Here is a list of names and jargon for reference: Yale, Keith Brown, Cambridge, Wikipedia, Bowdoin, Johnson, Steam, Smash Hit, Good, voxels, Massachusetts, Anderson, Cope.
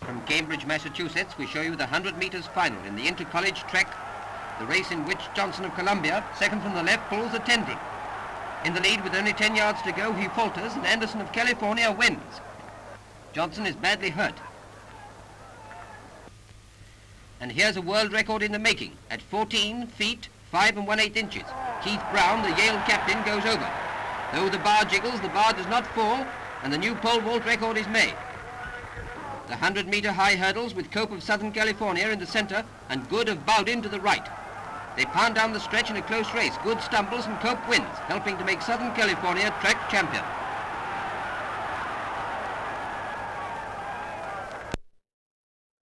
From Cambridge, Massachusetts, we show you the 100 meters final in the inter-college track, the race in which Johnson of Columbia, second from the left, pulls a tendril. In the lead with only 10 yards to go, he falters and Anderson of California wins. Johnson is badly hurt. And here's a world record in the making. At 14 feet, 5 1/8 inches, Keith Brown, the Yale captain, goes over. Though the bar jiggles, the bar does not fall, and the new pole vault record is made. The 100-meter high hurdles with Cope of Southern California in the center and Good of Bowdoin to the right. They pound down the stretch in a close race. Good stumbles and Cope wins, helping to make Southern California track champion.